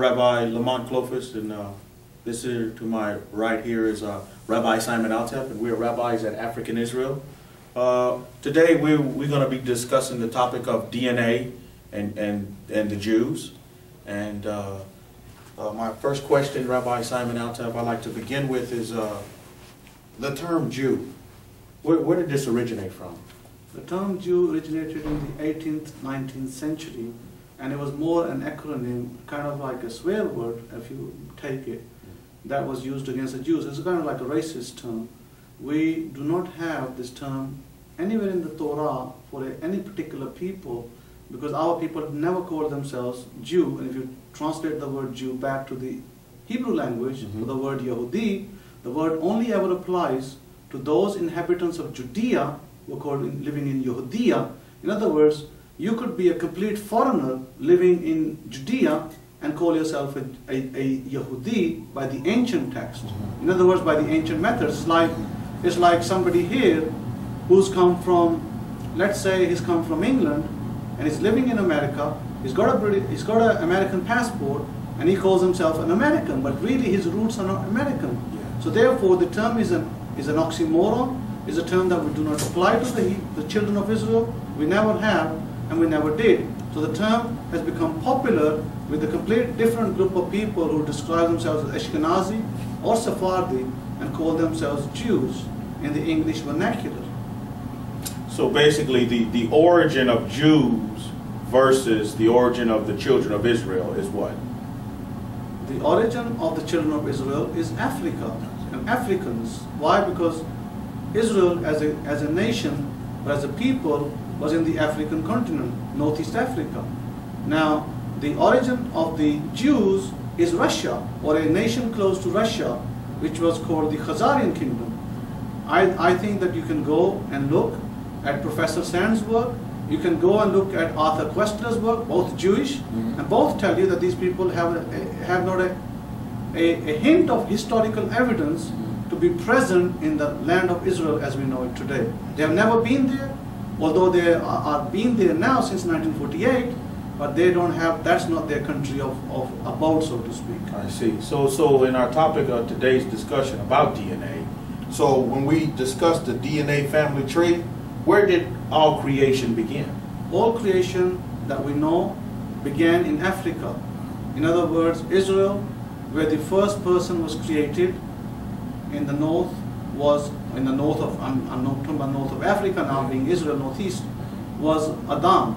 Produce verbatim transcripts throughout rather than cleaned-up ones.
Rabbi Lamont Clofus, and uh, this here to my right here is uh, Rabbi Simon Altaf, and we are rabbis at African Israel. Uh, today we're, we're going to be discussing the topic of D N A and, and, and the Jews. And uh, uh, my first question, Rabbi Simon Altaf, I'd like to begin with is uh, the term Jew. Where, where did this originate from? The term Jew originated in the eighteenth, nineteenth century. And it was more an acronym, kind of like a swear word, if you take it, that was used against the Jews. It's kind of like a racist term. We do not have this term anywhere in the Torah for a, any particular people, because our people have never called themselves Jew. And if you translate the word Jew back to the Hebrew language, mm-hmm. the word Yehudi, the word only ever applies to those inhabitants of Judea who are called in, living in Yehudiyah. In other words, you could be a complete foreigner living in Judea and call yourself a, a, a Yehudi by the ancient text. In other words, by the ancient methods. It's like, it's like somebody here who's come from, let's say he's come from England and he's living in America, he's got a British, he's got an American passport and he calls himself an American, but really his roots are not American. So therefore the term is an, is an oxymoron, is a term that we do not apply to the, the children of Israel, we never have. And we never did. So the term has become popular with a complete different group of people who describe themselves as Ashkenazi or Sephardi and call themselves Jews in the English vernacular. So basically the, the origin of Jews versus the origin of the children of Israel is what? The origin of the children of Israel is Africa and Africans. Why? Because Israel as a, as a nation, but as a people, was in the African continent, Northeast Africa. Now, the origin of the Jews is Russia, or a nation close to Russia, which was called the Khazarian Kingdom. I, I think that you can go and look at Professor Sand's work, you can go and look at Arthur Koestler's work, both Jewish, mm-hmm. and both tell you that these people have, a, a, have not a, a, a hint of historical evidence mm-hmm. to be present in the land of Israel as we know it today. They have never been there, although they are, are been there now since nineteen forty-eight, but they don't have, that's not their country of, of about, so to speak. I see. So, so in our topic of today's discussion about D N A, so when we discussed the D N A family tree, where did all creation begin? All creation that we know began in Africa. In other words, Israel, where the first person was created in the north, was in the north of, I'm, I'm not talking about north of Africa now, being Israel, northeast, was Adam,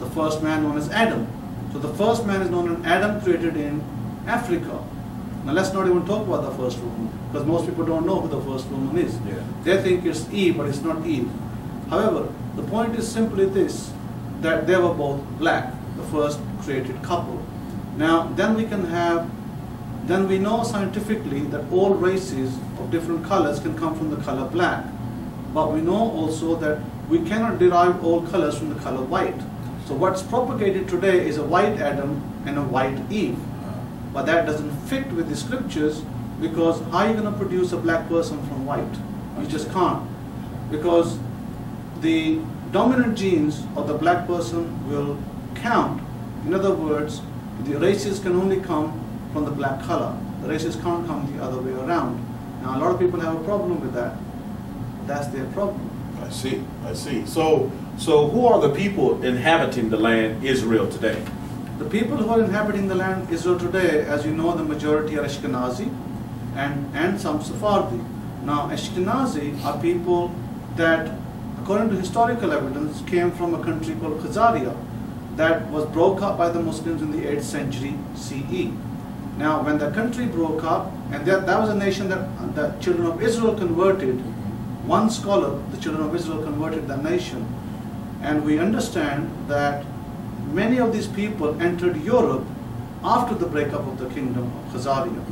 the first man known as Adam. So the first man is known as Adam, created in Africa. Now let's not even talk about the first woman, because most people don't know who the first woman is. Yeah. They think it's Eve, but it's not Eve. However, the point is simply this, that they were both black, the first created couple. Now then we can have then we know scientifically that all races of different colors can come from the color black. But we know also that we cannot derive all colors from the color white. So what's propagated today is a white Adam and a white Eve. But that doesn't fit with the scriptures, because how are you going to produce a black person from white? You just can't. Because the dominant genes of the black person will count. In other words, the races can only come from the black color. The races can't come the other way around. Now a lot of people have a problem with that. That's their problem. I see, I see. So, so who are the people inhabiting the land Israel today? The people who are inhabiting the land Israel today, as you know, the majority are Ashkenazi and, and some Sephardi. Now Ashkenazi are people that, according to historical evidence, came from a country called Khazaria that was broke up by the Muslims in the eighth century C E. Now, when the country broke up, and that, that was a nation that the children of Israel converted, one scholar, the children of Israel converted that nation. And we understand that many of these people entered Europe after the breakup of the kingdom of Khazaria.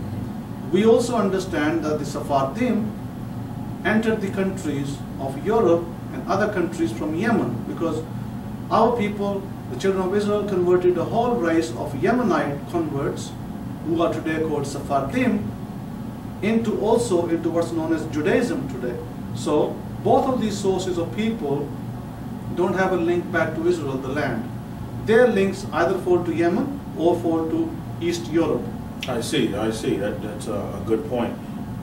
We also understand that the Sephardim entered the countries of Europe and other countries from Yemen, because our people, the children of Israel, converted a whole race of Yemenite converts who are today called Sephardim, into also into what's known as Judaism today. So both of these sources of people don't have a link back to Israel, the land. Their links either fall to Yemen or fall to East Europe. I see, I see. That, that's a good point.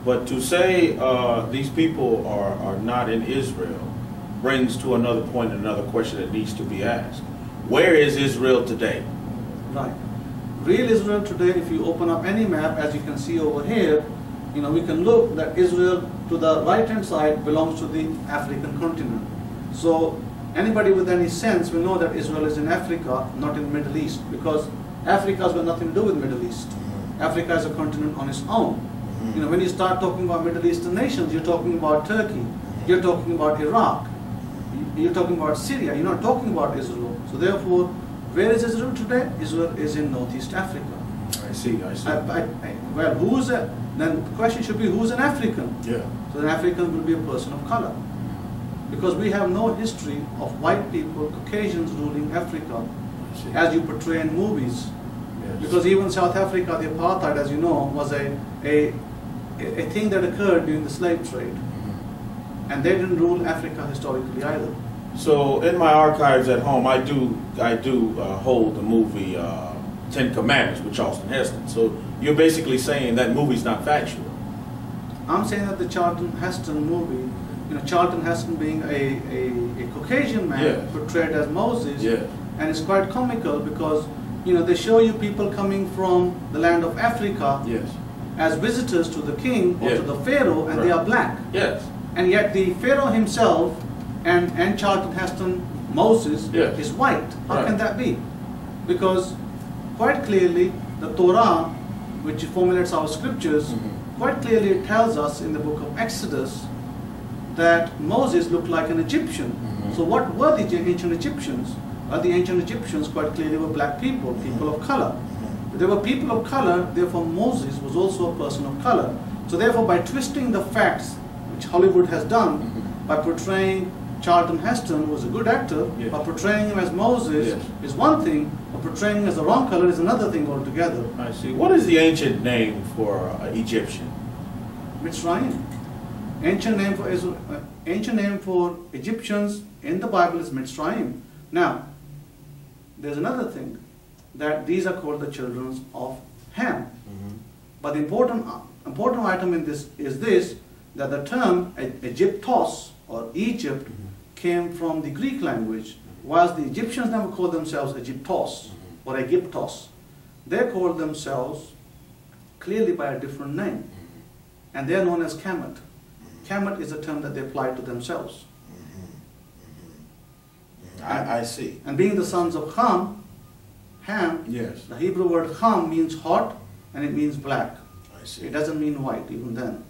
But to say uh, these people are, are not in Israel brings to another point, another question that needs to be asked. Where is Israel today? Right. Real Israel today, if you open up any map, as you can see over here, you know, we can look that Israel to the right-hand side belongs to the African continent. So anybody with any sense will know that Israel is in Africa, not in the Middle East, because Africa has got nothing to do with the Middle East. Africa is a continent on its own. You know, when you start talking about Middle Eastern nations, you're talking about Turkey, you're talking about Iraq, you're talking about Syria, you're not talking about Israel. So therefore, where is Israel today? Israel is in Northeast Africa. I see, I see. I, I, I, well, who's a, then the question should be, who's an African? Yeah. So an African will be a person of color. Because we have no history of white people, Caucasians ruling Africa, as you portray in movies. Yes. Because even South Africa, the apartheid, as you know, was a, a a thing that occurred during the slave trade. And they didn't rule Africa historically either. So in my archives at home, I do I do uh, hold the movie uh, Ten Commandments with Charlton Heston. So you're basically saying that movie's not factual. I'm saying that the Charlton Heston movie, you know, Charlton Heston being a, a, a Caucasian man, yes, portrayed as Moses, yes, and it's quite comical because, you know, they show you people coming from the land of Africa, yes, as visitors to the king or, yes, to the pharaoh, and right, they are black. Yes. And yet the pharaoh himself and, and Charlton Heston, Moses, yes, is white. How right. can that be? Because quite clearly the Torah, which formulates our scriptures, mm-hmm, quite clearly it tells us in the book of Exodus that Moses looked like an Egyptian. Mm-hmm. So what were the ancient Egyptians? Well, the ancient Egyptians quite clearly were black people, people of color. They were people of color, therefore Moses was also a person of color. So therefore, by twisting the facts, which Hollywood has done, mm-hmm, by portraying Charlton Heston, who was a good actor, yes, by portraying him as Moses, yes, is one thing, but portraying him as the wrong color is another thing altogether. I see. What is the ancient name for uh, Egyptian? Mitzrayim. Ancient name for Israel, uh, ancient name for Egyptians in the Bible is Mitzrayim. Now, there's another thing, that these are called the children of Ham. Mm-hmm. But the important, uh, important item in this is this, that the term Egyptos or Egypt, mm-hmm, came from the Greek language, whilst the Egyptians never called themselves Egyptos, mm-hmm, or Egyptos. They called themselves clearly by a different name, mm-hmm, and they are known as Kemet. Kemet is a term that they applied to themselves. Mm-hmm. Mm-hmm. And, I, I see. And being the sons of Ham, Ham, yes, the Hebrew word Ham means hot and it means black. I see. It doesn't mean white even then.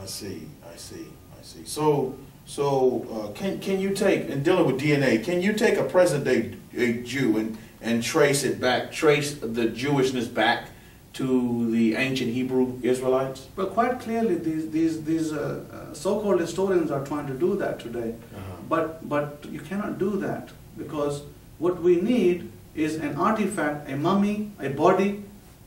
I see, I see, I see. So, so uh, can, can you take, in dealing with D N A, can you take a present day a Jew and, and trace it back, trace the Jewishness back to the ancient Hebrew Israelites? Well, quite clearly these, these, these uh, so-called historians are trying to do that today. Uh-huh. But, but you cannot do that because what we need is an artifact, a mummy, a body,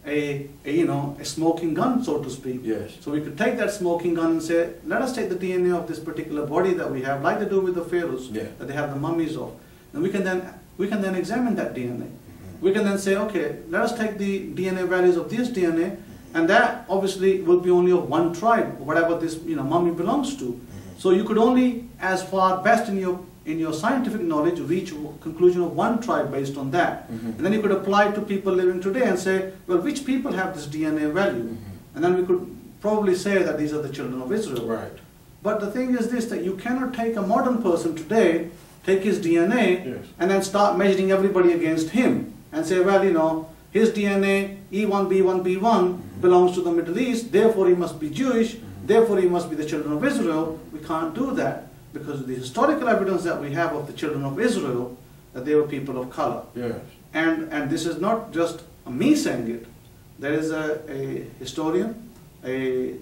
a, a you know, a smoking gun, so to speak. Yes. So we could take that smoking gun and say, let us take the D N A of this particular body that we have, like they do with the pharaohs, yeah, that they have the mummies of. And we can then we can then examine that D N A. Mm-hmm. We can then say, okay, let us take the D N A values of this D N A, mm-hmm, and that obviously will be only of one tribe, whatever this you know mummy belongs to. Mm-hmm. So you could only, as far best in your in your scientific knowledge, reach conclusion of one tribe based on that. Mm-hmm. And then you could apply to people living today and say, well, which people have this D N A value? Mm-hmm. And then we could probably say that these are the children of Israel. Right. But the thing is this, that you cannot take a modern person today, take his D N A, yes, and then start measuring everybody against him and say, well, you know, his D N A, E one B one B one, mm-hmm, belongs to the Middle East, therefore he must be Jewish, mm-hmm, therefore he must be the children of Israel. We can't do that, because of the historical evidence that we have of the children of Israel, that they were people of color. Yes. And, and this is not just me saying it. There is a, a historian, a,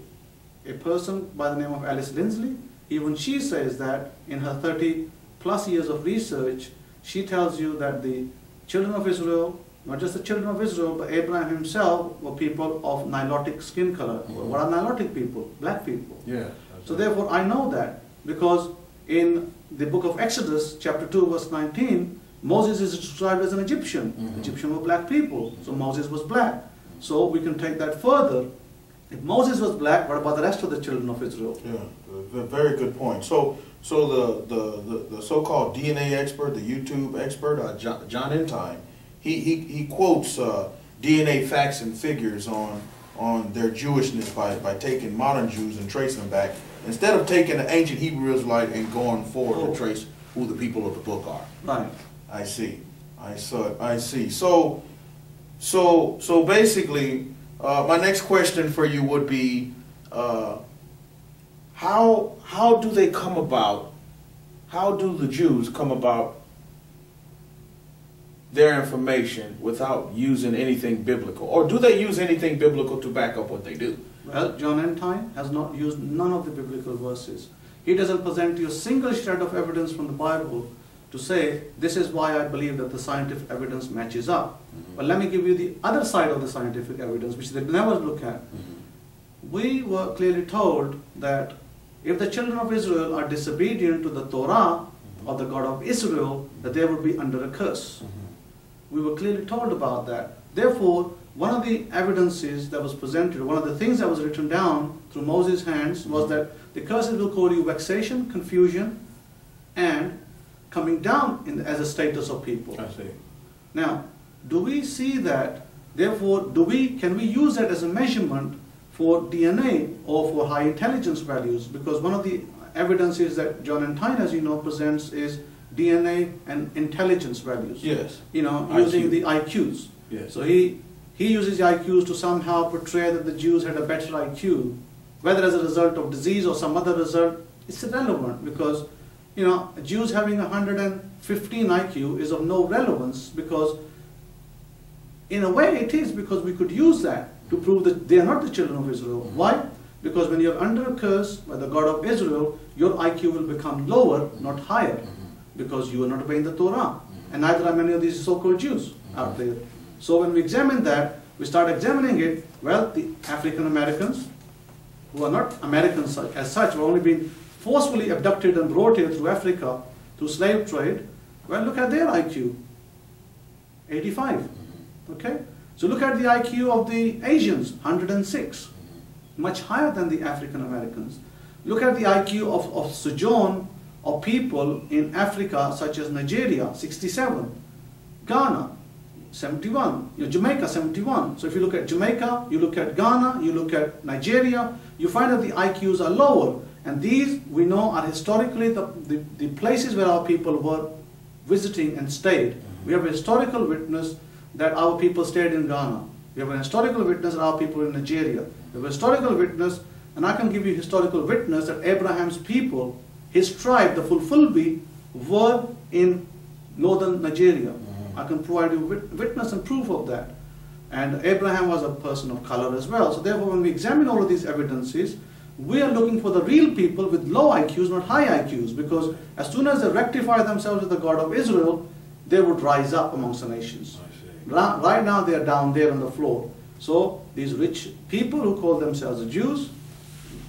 a person by the name of Alice Linsley. Even she says that in her thirty plus years of research, she tells you that the children of Israel, not just the children of Israel, but Abraham himself were people of Nilotic skin color. Mm-hmm. What are Nilotic people? Black people. Yeah. So right. Therefore I know that, because in the book of Exodus, chapter two, verse nineteen, Moses is described as an Egyptian. Mm-hmm. Egyptian were black people, so Moses was black. So we can take that further. If Moses was black, what about the rest of the children of Israel? Yeah, very good point. So, so the the, the, the so-called D N A expert, the YouTube expert, uh, John, John Entine, he he he quotes uh, D N A facts and figures on on their Jewishness by by taking modern Jews and tracing them back instead of taking the ancient Hebrew Israelite and going forward oh. to trace who the people of the book are. Right. I see. I saw. I see. So, so so basically. Uh, my next question for you would be, uh, how how do they come about? How do the Jews come about their information without using anything biblical, or do they use anything biblical to back up what they do? Well, John Entine has not used none of the biblical verses. He doesn't present you a single shred of evidence from the Bible to say, this is why I believe that the scientific evidence matches up. Mm-hmm. But let me give you the other side of the scientific evidence, which they never look at. Mm-hmm. We were clearly told that if the children of Israel are disobedient to the Torah mm-hmm. of the God of Israel, that they would be under a curse. Mm-hmm. We were clearly told about that. Therefore, one of the evidences that was presented, one of the things that was written down through Moses' hands mm-hmm. was that the curses will cause you vexation, confusion, and coming down in the, as a status of people. I see. Now, do we see that? Therefore, do we can we use that as a measurement for D N A or for high intelligence values? Because one of the evidences that John Entine, as you know, presents is D N A and intelligence values. Yes. You know, using the I Qs. Yes. So he he uses the I Qs to somehow portray that the Jews had a better I Q, whether as a result of disease or some other result. It's irrelevant because, you know, Jews having one hundred fifteen I Q is of no relevance because, in a way, it is because we could use that to prove that they are not the children of Israel. Mm-hmm. Why? Because when you're under a curse by the God of Israel, your I Q will become lower, mm-hmm. not higher, mm-hmm. because you are not obeying the Torah. Mm-hmm. And neither are many of these so-called Jews mm-hmm. out there. So when we examine that, we start examining it, well, the African Americans, who are not Americans as such, were only being forcefully abducted and brought here through Africa through slave trade. Well, look at their I Q, eighty-five. Okay, so look at the I Q of the Asians, one hundred six, much higher than the African Americans. Look at the I Q of, of sojourn of people in Africa, such as Nigeria, sixty-seven, Ghana, seventy-one, you know, Jamaica, seventy-one. So if you look at Jamaica, you look at Ghana, you look at Nigeria, you find that the I Qs are lower. And these, we know, are historically the, the, the places where our people were visiting and stayed. We have a historical witness that our people stayed in Ghana. We have a historical witness that our people in Nigeria. We have a historical witness, and I can give you historical witness that Abraham's people, his tribe, the Fulfulbi, were in northern Nigeria. I can provide you wit witness and proof of that. And Abraham was a person of color as well. So therefore, when we examine all of these evidences, we are looking for the real people with low I Qs, not high I Qs, because as soon as they rectify themselves with the God of Israel, they would rise up amongst the nations. Right now they are down there on the floor. So these rich people who call themselves Jews,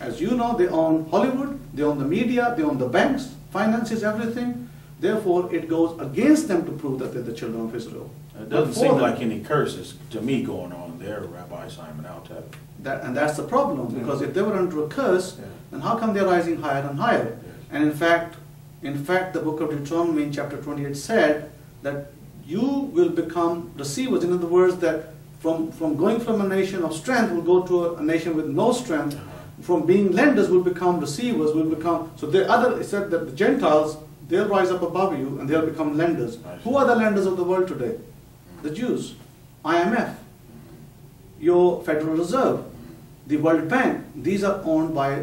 as you know, they own Hollywood, they own the media, they own the banks, finances, everything. Therefore, it goes against them to prove that they're the children of Israel. It doesn't seem them. like any curses to me going on there, Rabbi Simon Altaf. That, and that's the problem, because yeah. if they were under a curse, yeah. then how come they're rising higher and higher? Yes. And in fact, in fact, the book of Deuteronomy in chapter twenty-eight said that you will become deceivers. In other words, that from, from going from a nation of strength will go to a, a nation with no strength. Uh-huh. From being lenders will become receivers, will become... So the other, it said that the Gentiles, they'll rise up above you and they'll become lenders. Who are the lenders of the world today? The Jews, I M F, your Federal Reserve, the World Bank. These are owned by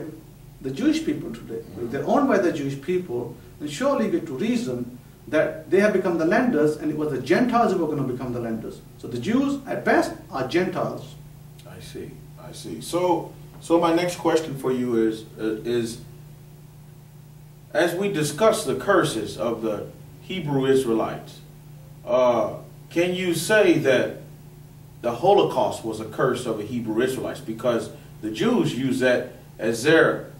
the Jewish people today. If they're owned by the Jewish people, then surely get to reason that they have become the lenders, and it was the Gentiles who were going to become the lenders. So the Jews, at best, are Gentiles. I see. I see. So, so my next question for you is, uh, is as we discuss the curses of the Hebrew Israelites, uh, can you say that the Holocaust was a curse of the Hebrew Israelites? Because the Jews use that as their,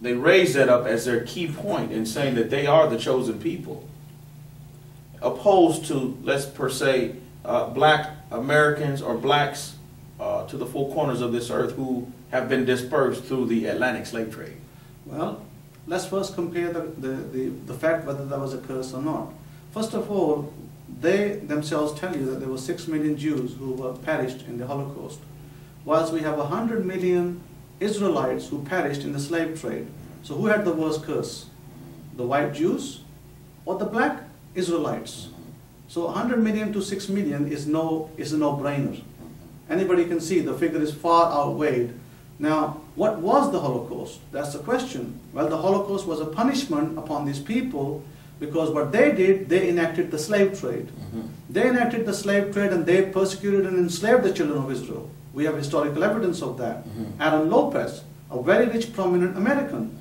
they raise that up as their key point in saying that they are the chosen people. opposed to, let's per se, uh, black Americans or blacks uh, to the four corners of this earth who have been dispersed through the Atlantic slave trade? Well, let's first compare the, the, the, the fact whether that was a curse or not. First of all, they themselves tell you that there were six million Jews who were perished in the Holocaust, whilst we have a hundred million Israelites who perished in the slave trade. So who had the worst curse? The white Jews or the black Israelites? So one hundred million to six million is no, is a no-brainer. Anybody can see the figure is far outweighed. Now, what was the Holocaust? That's the question. Well, the Holocaust was a punishment upon these people because what they did, they enacted the slave trade. Mm-hmm. They enacted the slave trade and they persecuted and enslaved the children of Israel. We have historical evidence of that. Mm-hmm. Aaron Lopez, a very rich, prominent American.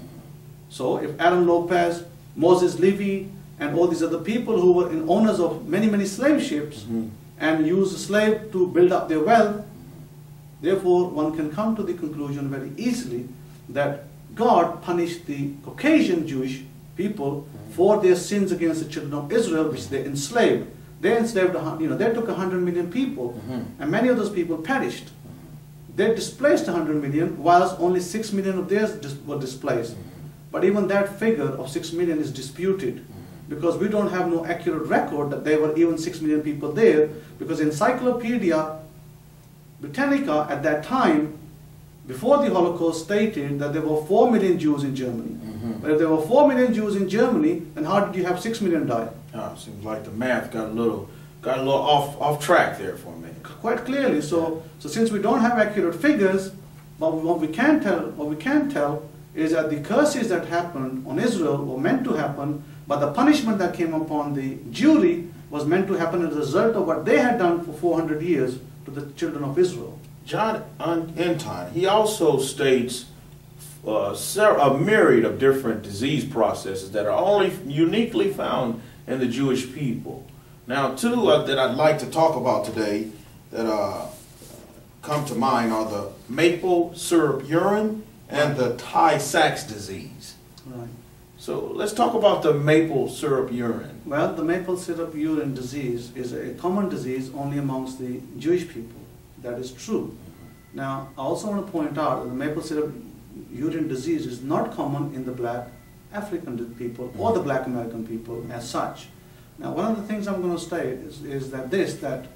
So if Aaron Lopez, Moses Levy, and all these other people who were in owners of many, many slave ships mm-hmm. and used a slave to build up their wealth, therefore one can come to the conclusion very easily that God punished the Caucasian Jewish people mm-hmm. for their sins against the children of Israel, which they enslaved. They enslaved, you know, they took one hundred million people mm-hmm. and many of those people perished. They displaced one hundred million, whilst only six million of theirs dis were displaced. But even that figure of six million is disputed because we don't have no accurate record that there were even six million people there, because Encyclopedia Britannica at that time, before the Holocaust, stated that there were four million Jews in Germany. Mm-hmm. But if there were four million Jews in Germany, then how did you have six million die? Ah, seems like the math got a little, got a little off, off track there for a minute. Quite clearly. So, so since we don't have accurate figures, but what we can tell, what we can tell is that the curses that happened on Israel were meant to happen, but the punishment that came upon the Jewry was meant to happen as a result of what they had done for four hundred years to the children of Israel. John Entine, he also states uh, a myriad of different disease processes that are only uniquely found in the Jewish people. Now, two uh, that I'd like to talk about today that uh, come to mind are the maple syrup urine and the Tay-Sachs disease. Right. So let's talk about the maple syrup urine. Well, the maple syrup urine disease is a common disease only amongst the Jewish people. That is true. Now, I also want to point out that the maple syrup urine disease is not common in the black African people or the black American people as such. Now, one of the things I'm going to state is, is that this, that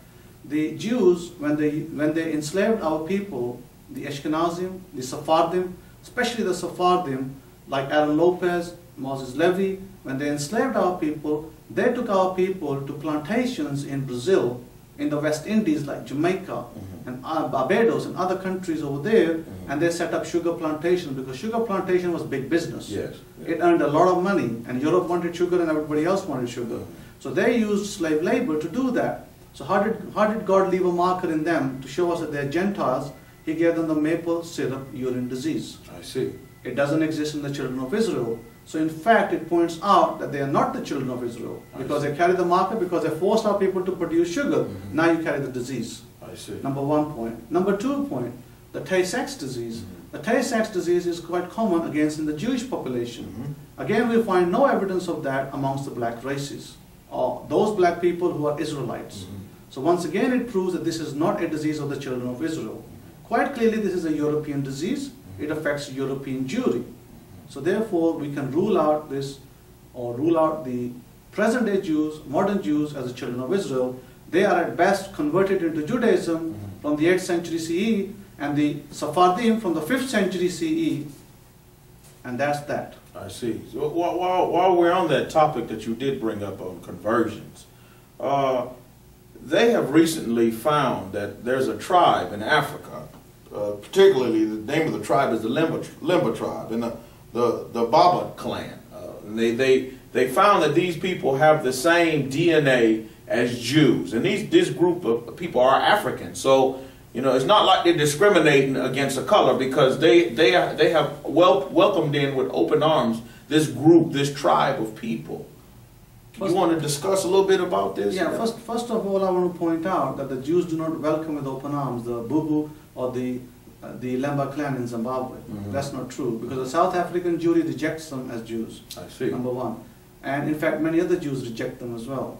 the Jews, when they, when they enslaved our people, the Ashkenazim, the Sephardim, especially the Sephardim, like Aaron Lopez, Moses Levy, when they enslaved our people, they took our people to plantations in Brazil, in the West Indies, like Jamaica, mm-hmm. and Barbados, and other countries over there, mm-hmm. and they set up sugar plantations, because sugar plantation was big business. Yes, yes. It earned a lot of money, and Europe wanted sugar, and everybody else wanted sugar. Mm-hmm. So they used slave labor to do that. So how did, how did God leave a marker in them to show us that they're Gentiles? He gave them the maple syrup urine disease. I see. It doesn't exist in the children of Israel. So in fact, it points out that they are not the children of Israel, because they carry the marker, because they forced our people to produce sugar. Mm-hmm. Now you carry the disease. I see. Number one point. Number two point, the Tay-Sachs disease. Mm-hmm. The Tay-Sachs disease is quite common against in the Jewish population. Mm-hmm. Again, we find no evidence of that amongst the black races, or those black people who are Israelites. Mm-hmm. So once again, it proves that this is not a disease of the children of Israel. Quite clearly, this is a European disease. It affects European Jewry. So therefore, we can rule out this, or rule out the present-day Jews, modern Jews, as the children of Israel. They are at best converted into Judaism from the eighth century C E, and the Sephardim from the fifth century C E, and that's that. I see. So while, while we're on that topic that you did bring up on conversions, uh, they have recently found that there's a tribe in Africa, uh, particularly the name of the tribe is the Lemba, Lemba tribe, and the, the, the Baba clan. Uh, and they, they, they found that these people have the same D N A as Jews, and these, this group of people are African. So, you know, it's not like they're discriminating against a color, because they, they, are, they have wel welcomed in with open arms this group, this tribe of people. First, you want to discuss a little bit about this? Yeah, first, first of all, I want to point out that the Jews do not welcome with open arms the Bubu or the, uh, the Lemba clan in Zimbabwe. Mm-hmm. That's not true, because the South African Jewry rejects them as Jews, I see. Number one. And in fact, many other Jews reject them as well.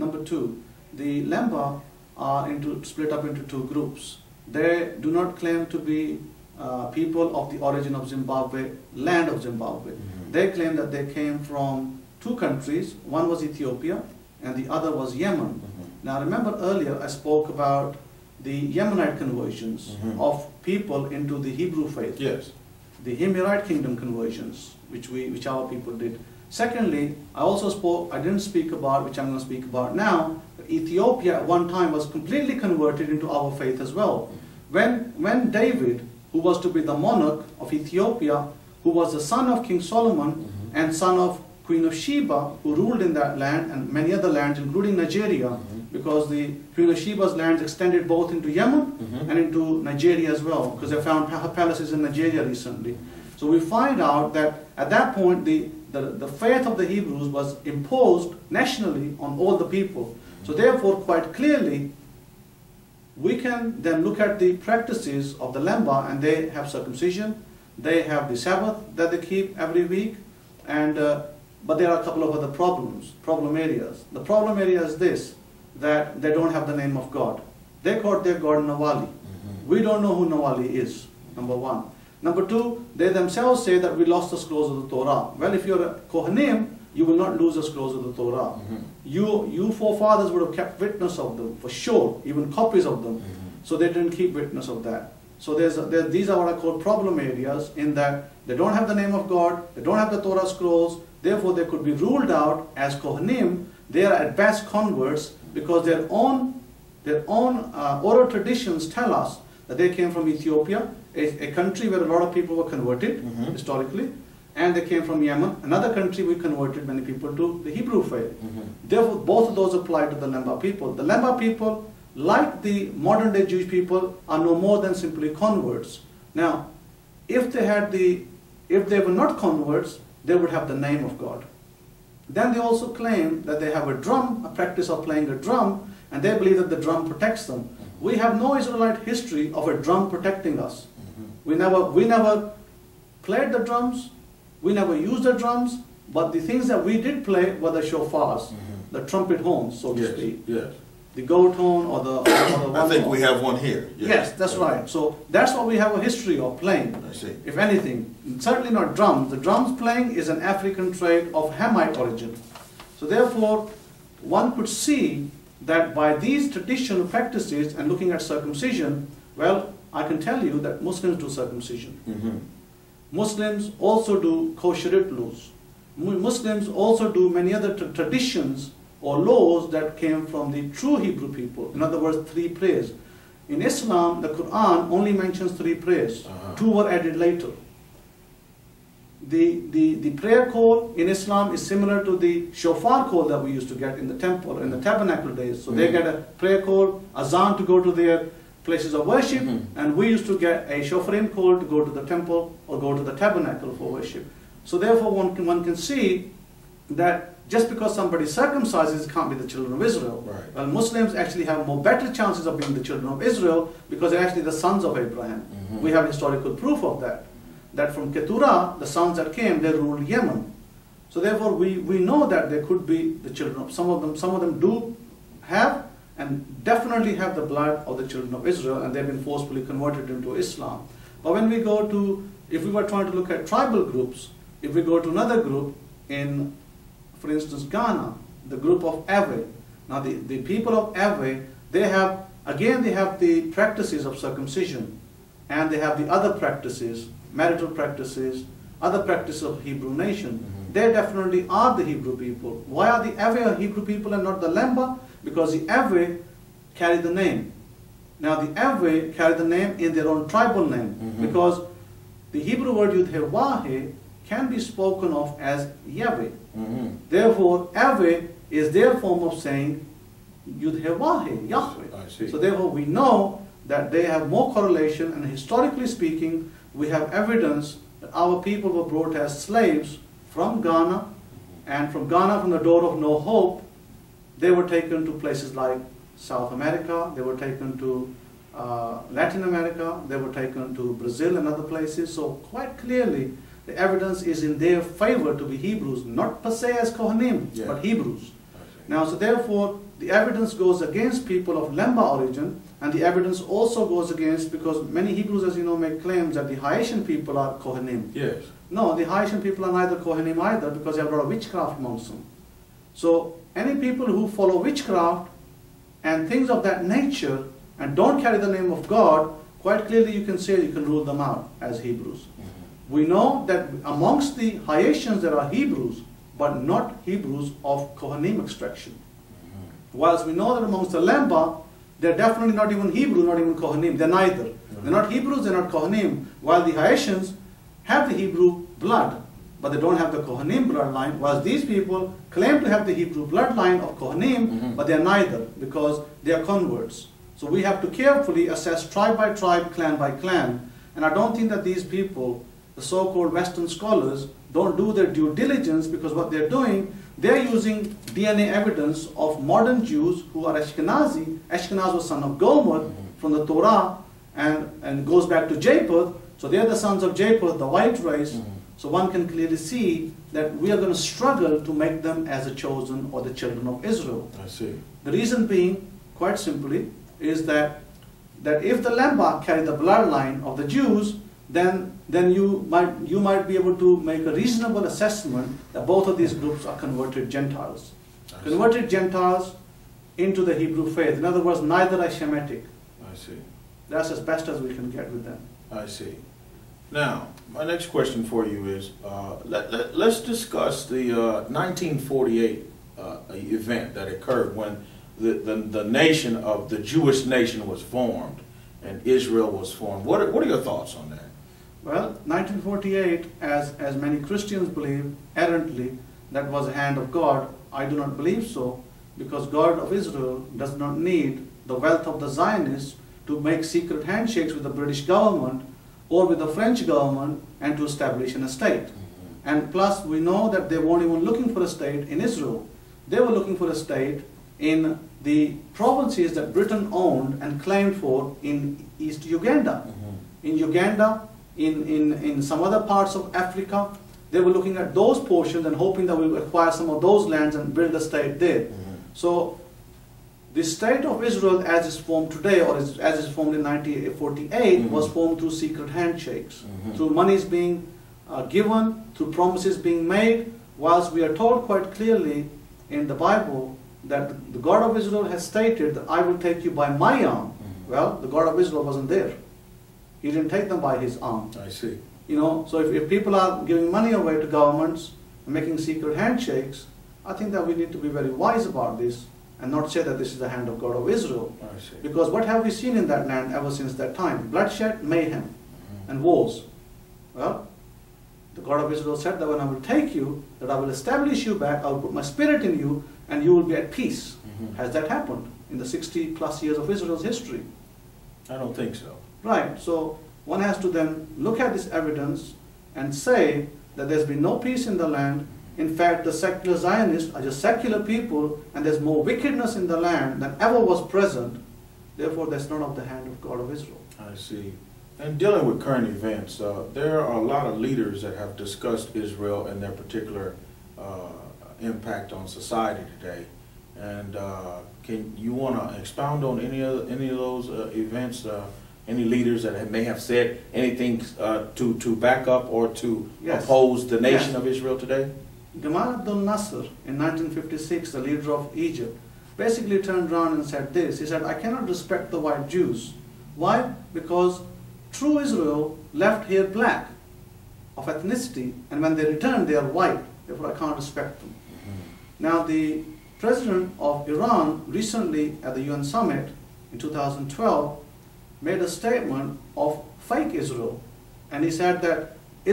Number two, the Lemba are into, split up into two groups. They do not claim to be uh, people of the origin of Zimbabwe, land of Zimbabwe. Mm-hmm. They claim that they came from two countries. One was Ethiopia and the other was Yemen. Mm-hmm. Now remember earlier I spoke about the Yemenite conversions mm-hmm. of people into the Hebrew faith. Yes. The Himyarite Kingdom conversions, which we, which our people did. Secondly, I also spoke, I didn't speak about, which I'm going to speak about now, that Ethiopia at one time was completely converted into our faith as well. When, when David, who was to be the monarch of Ethiopia, who was the son of King Solomon mm-hmm. and son of Queen of Sheba, who ruled in that land and many other lands, including Nigeria, mm-hmm. because the Queen of Sheba's lands extended both into Yemen mm-hmm. and into Nigeria as well, because they found her palaces in Nigeria recently. So we find out that at that point, the The, the faith of the Hebrews was imposed nationally on all the people. So therefore, quite clearly, we can then look at the practices of the Lemba, and they have circumcision, they have the Sabbath that they keep every week, and uh, but there are a couple of other problems, problem areas. The problem area is this, that they don't have the name of God. They call their God Nawali. Mm-hmm. We don't know who Nawali is, number one. Number two, they themselves say that we lost the scrolls of the Torah. Well, if you're a Kohanim, you will not lose the scrolls of the Torah. Mm-hmm. You, you forefathers would have kept witness of them, for sure, even copies of them. Mm-hmm. So they didn't keep witness of that. So there's a, there, these are what I call problem areas, in that they don't have the name of God, they don't have the Torah scrolls, therefore they could be ruled out as Kohanim. They are at best converts, because their own, their own uh, oral traditions tell us that they came from Ethiopia, A, a country where a lot of people were converted mm-hmm. historically, and they came from Yemen, another country we converted many people to the Hebrew faith. Mm-hmm. Therefore, both of those apply to the Lemba people. The Lemba people, like the modern day Jewish people, are no more than simply converts. Now, if they had the, if they were not converts, they would have the name of God. Then they also claim that they have a drum, a practice of playing a drum, and they believe that the drum protects them. We have no Israelite history of a drum protecting us. We never, we never played the drums, we never used the drums, but the things that we did play were the shofars, mm-hmm. the trumpet horns, so to yes, speak. Yes. The goat horn or the, or the I think horn. We have one here. Yes, yes that's yeah. right. So that's what we have a history of playing, I see. If anything. Certainly not drums. The drums playing is an African trait of Hamite origin. So therefore, one could see that by these traditional practices and looking at circumcision, well, I can tell you that Muslims do circumcision. Mm-hmm. Muslims also do kosher rituals. Muslims also do many other tra traditions or laws that came from the true Hebrew people. In other words, three prayers. In Islam, the Quran only mentions three prayers. Uh-huh. Two were added later. The, the, the prayer call in Islam is similar to the shofar call that we used to get in the temple, in the tabernacle days. So mm-hmm. they get a prayer call, azan to go to their places of worship, mm-hmm. and we used to get a shofarim call to go to the temple or go to the tabernacle for worship. So therefore one can, one can see that just because somebody circumcises can't be the children of Israel. Right. Well, Muslims actually have more better chances of being the children of Israel because they're actually the sons of Abraham. Mm-hmm. We have historical proof of that. That from Keturah, the sons that came, they ruled Yemen. So therefore we, we know that they could be the children of, some of them, some of them do have and definitely have the blood of the children of Israel, and they've been forcefully converted into Islam. But when we go to, if we were trying to look at tribal groups, if we go to another group in, for instance, Ghana, the group of Ave. Now the, the people of Ave, they have, again they have the practices of circumcision, and they have the other practices, marital practices, other practices of Hebrew nation. Mm-hmm. They definitely are the Hebrew people. Why are the Ave Hebrew people and not the Lemba? Because the Ave carry the name. Now the Ave carry the name in their own tribal name. Mm-hmm. Because the Hebrew word Yudhe Wahe can be spoken of as Yahweh. Mm-hmm. Therefore, Ave is their form of saying Yudhe Wahe, Yahweh. I see. So therefore we know that they have more correlation, and historically speaking, we have evidence that our people were brought as slaves from Ghana, and from Ghana from the door of no hope, they were taken to places like South America, they were taken to uh, Latin America, they were taken to Brazil and other places. So quite clearly, the evidence is in their favor to be Hebrews, not per se as Kohanim, yeah. but Hebrews. Okay. Now, so therefore, the evidence goes against people of Lemba origin, and the evidence also goes against, because many Hebrews, as you know, make claims that the Haitian people are Kohanim. Yes. No, the Haitian people are neither Kohanim either, because they have a lot of witchcraft amongst them. So any people who follow witchcraft and things of that nature and don't carry the name of God, quite clearly you can say you can rule them out as Hebrews. Mm-hmm. We know that amongst the Haitians there are Hebrews, but not Hebrews of Kohanim extraction. Whilst we know that amongst the Lemba, they're definitely not even Hebrew, not even Kohanim. They're neither. Mm-hmm. They're not Hebrews, they're not Kohanim. While the Haitians have the Hebrew blood, but they don't have the Kohanim bloodline. Whilst these people claim to have the Hebrew bloodline of Kohanim, mm-hmm. but they're neither, because they are converts. So we have to carefully assess tribe by tribe, clan by clan. And I don't think that these people, the so-called Western scholars, don't do their due diligence, because what they're doing, they're using D N A evidence of modern Jews who are Ashkenazi. Ashkenaz was son of Gomer from the Torah, and, and goes back to Japheth. So they are the sons of Japheth, the white race. Mm-hmm. So one can clearly see that we are going to struggle to make them as a chosen or the children of Israel. I see. The reason being, quite simply, is that, that if the Lemba carry the bloodline of the Jews, then then you might, you might be able to make a reasonable assessment that both of these groups are converted Gentiles. I converted see. Gentiles into the Hebrew faith. In other words, neither are Shemitic. I see. That's as best as we can get with them. I see. Now, my next question for you is, uh, let, let, let's discuss the uh, nineteen forty-eight uh, event that occurred when the, the, the nation of the Jewish nation was formed and Israel was formed. What are, what are your thoughts on that? Well, nineteen forty-eight, as, as many Christians believe, errantly, that was the hand of God. I do not believe so, because God of Israel does not need the wealth of the Zionists to make secret handshakes with the British government or with the French government and to establish an estate. Mm-hmm. And plus, we know that they weren't even looking for a state in Israel. They were looking for a state in the provinces that Britain owned and claimed for in East Uganda. Mm-hmm. In Uganda, In, in, in some other parts of Africa, they were looking at those portions and hoping that we would acquire some of those lands and build a state there. Mm-hmm. So the state of Israel as it's formed today, or as, as it's formed in nineteen forty-eight, mm-hmm. was formed through secret handshakes, mm-hmm. through monies being uh, given, through promises being made, whilst we are told quite clearly in the Bible that the God of Israel has stated that I will take you by my arm. Mm-hmm. Well, the God of Israel wasn't there. He didn't take them by his arm. I see. You know, so if, if people are giving money away to governments and making secret handshakes, I think that we need to be very wise about this and not say that this is the hand of God of Israel. I see. Because what have we seen in that land ever since that time? Bloodshed, mayhem, mm-hmm. and wars. Well, the God of Israel said that when I will take you, that I will establish you back, I will put my spirit in you, and you will be at peace. Mm-hmm. Has that happened in the sixty plus years of Israel's history? I don't think so. Right, so one has to then look at this evidence and say that there's been no peace in the land. In fact, the secular Zionists are just secular people, and there's more wickedness in the land than ever was present. Therefore, that's not of the hand of God of Israel. I see. And dealing with current events, uh, there are a lot of leaders that have discussed Israel and their particular uh, impact on society today. And uh, can you want to expound on any of, any of those uh, events? Uh, Any leaders that may have said anything uh, to, to back up or to yes. oppose the nation yes. of Israel today? Gamal Abdul Nasser, in nineteen fifty-six, the leader of Egypt, basically turned around and said this. He said, I cannot respect the white Jews. Why? Because true Israel left here black of ethnicity, and when they return, they are white. Therefore, I can't respect them. Mm-hmm. Now, the president of Iran recently at the U N summit in two thousand twelve made a statement of fake Israel, and he said that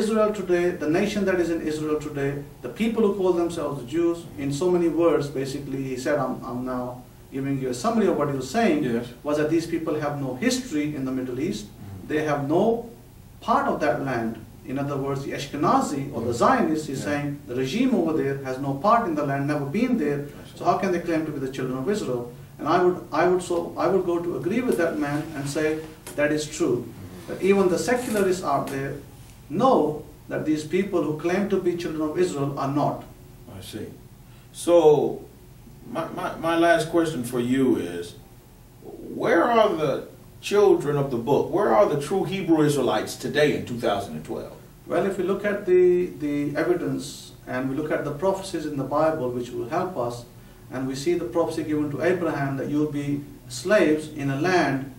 Israel today, the nation that is in Israel today, the people who call themselves the Jews, in so many words, basically he said, I'm, I'm now giving you a summary of what he was saying, yes. was that these people have no history in the Middle East, mm-hmm. they have no part of that land. In other words, the Ashkenazi or the Zionists is yeah. saying the regime over there has no part in the land, never been there, so how can they claim to be the children of Israel? And I would, I would, so I would go to agree with that man and say that is true. That even the secularists out there know that these people who claim to be children of Israel are not. I see. So my, my, my last question for you is, where are the children of the book? Where are the true Hebrew Israelites today in two thousand twelve? Well, if we look at the, the evidence and we look at the prophecies in the Bible which will help us, and we see the prophecy given to Abraham that you'll be slaves in a land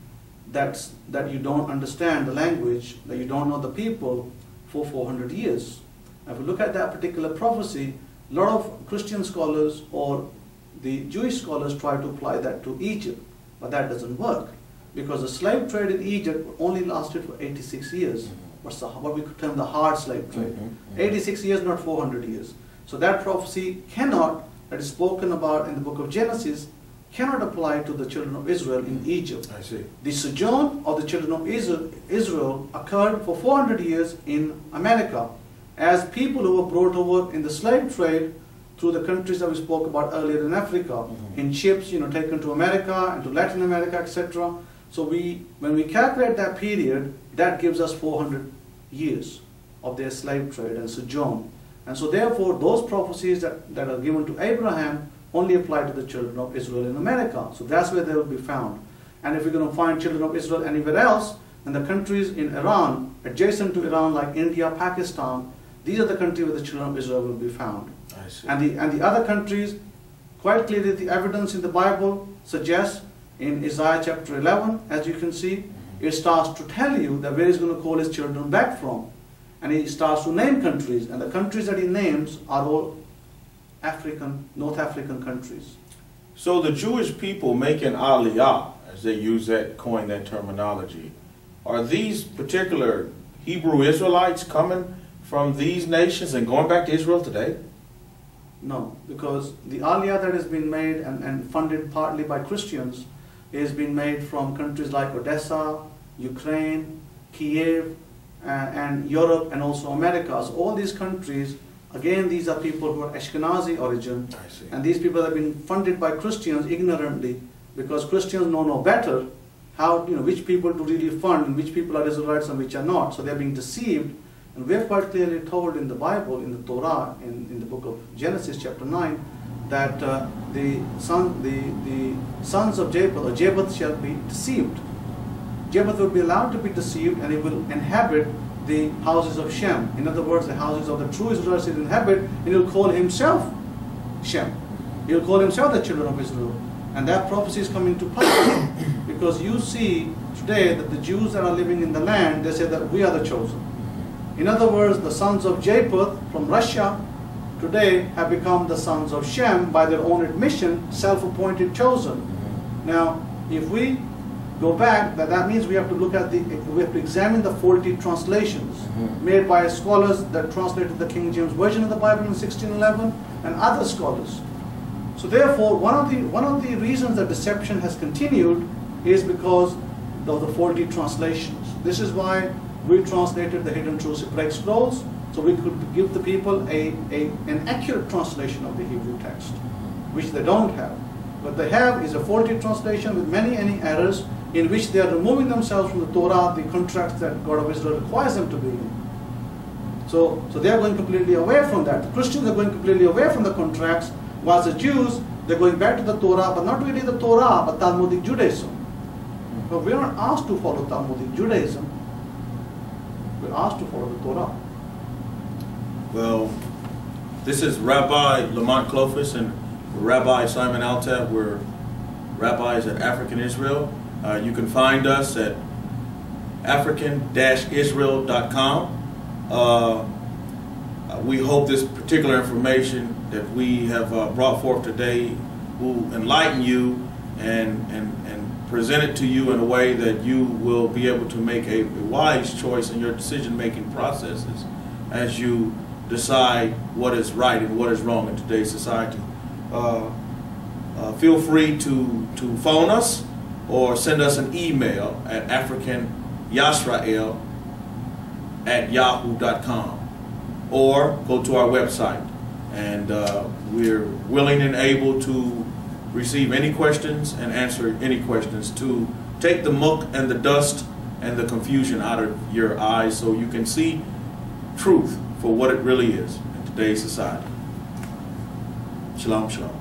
that's, that you don't understand the language, that you don't know the people for four hundred years. Now, if we look at that particular prophecy, a lot of Christian scholars or the Jewish scholars try to apply that to Egypt, but that doesn't work, because the slave trade in Egypt only lasted for eighty-six years, what's the, what we could term the hard slave trade. eighty-six years, not four hundred years. So that prophecy cannot, that is spoken about in the book of Genesis, cannot apply to the children of Israel in Egypt. I see. The sojourn of the children of Israel occurred for four hundred years in America, as people who were brought over in the slave trade through the countries that we spoke about earlier in Africa, mm-hmm. in ships, you know, taken to America and to Latin America, et cetera. So we, when we calculate that period, that gives us four hundred years of their slave trade and sojourn. And so therefore, those prophecies that, that are given to Abraham only apply to the children of Israel in America. So that's where they will be found. And if we're going to find children of Israel anywhere else, then the countries in Iran, adjacent to Iran, like India, Pakistan, these are the countries where the children of Israel will be found. I see. And the, and the other countries, quite clearly the evidence in the Bible suggests, in Isaiah chapter eleven, as you can see, it starts to tell you that where he's going to call his children back from. And he starts to name countries, and the countries that he names are all African, North African countries. So the Jewish people making aliyah, as they use that, coin that terminology, are these particular Hebrew Israelites coming from these nations and going back to Israel today? No, because the aliyah that has been made and, and funded partly by Christians is being made from countries like Odessa, Ukraine, Kiev, uh, and Europe, and also America. So all these countries, again, these are people who are Ashkenazi origin, and these people have been funded by Christians ignorantly, because Christians know no better how, you know, which people to really fund and which people are Israelites and which are not. So they're being deceived, and we're quite clearly told in the Bible, in the Torah, in, in the book of Genesis chapter nine, that uh, the, son, the, the sons of Japheth, or Japheth, shall be deceived. Japheth will be allowed to be deceived, and he will inhabit the houses of Shem. In other words, the houses of the true Israelites will inhabit, and he'll call himself Shem. He'll call himself the children of Israel. And that prophecy is coming to pass, because you see today that the Jews that are living in the land, they say that we are the chosen. In other words, the sons of Japheth from Russia today have become the sons of Shem, by their own admission, self-appointed chosen. Now, if we go back, that, that means we have to look at the, we have to examine the faulty translations mm-hmm. made by scholars that translated the King James Version of the Bible in sixteen eleven and other scholars. So therefore, one of the, one of the reasons that deception has continued is because of the faulty translations. This is why we translated the Hidden Truths Hebraic Scrolls, so we could give the people a, a, an accurate translation of the Hebrew text, which they don't have. What they have is a faulty translation with many, many errors, in which they are removing themselves from the Torah, the contracts that God of Israel requires them to be in. So, so they are going completely away from that. The Christians are going completely away from the contracts, whilst the Jews, they're going back to the Torah, but not really the Torah, but Talmudic Judaism. But we are not asked to follow Talmudic Judaism. We're asked to follow the Torah. Well, this is Rabbi Lamont Clofus and Rabbi Simon Altaf. We're rabbis at African Israel. Uh, you can find us at african dash israel dot com. Uh, we hope this particular information that we have uh, brought forth today will enlighten you and, and, and present it to you in a way that you will be able to make a wise choice in your decision-making processes as you decide what is right and what is wrong in today's society. Uh, uh, feel free to, to phone us, or send us an email at african yisrael at yahoo dot com, or go to our website. And uh, we're willing and able to receive any questions and answer any questions to take the muck and the dust and the confusion out of your eyes, so you can see truth for what it really is in today's society. Shalom, shalom.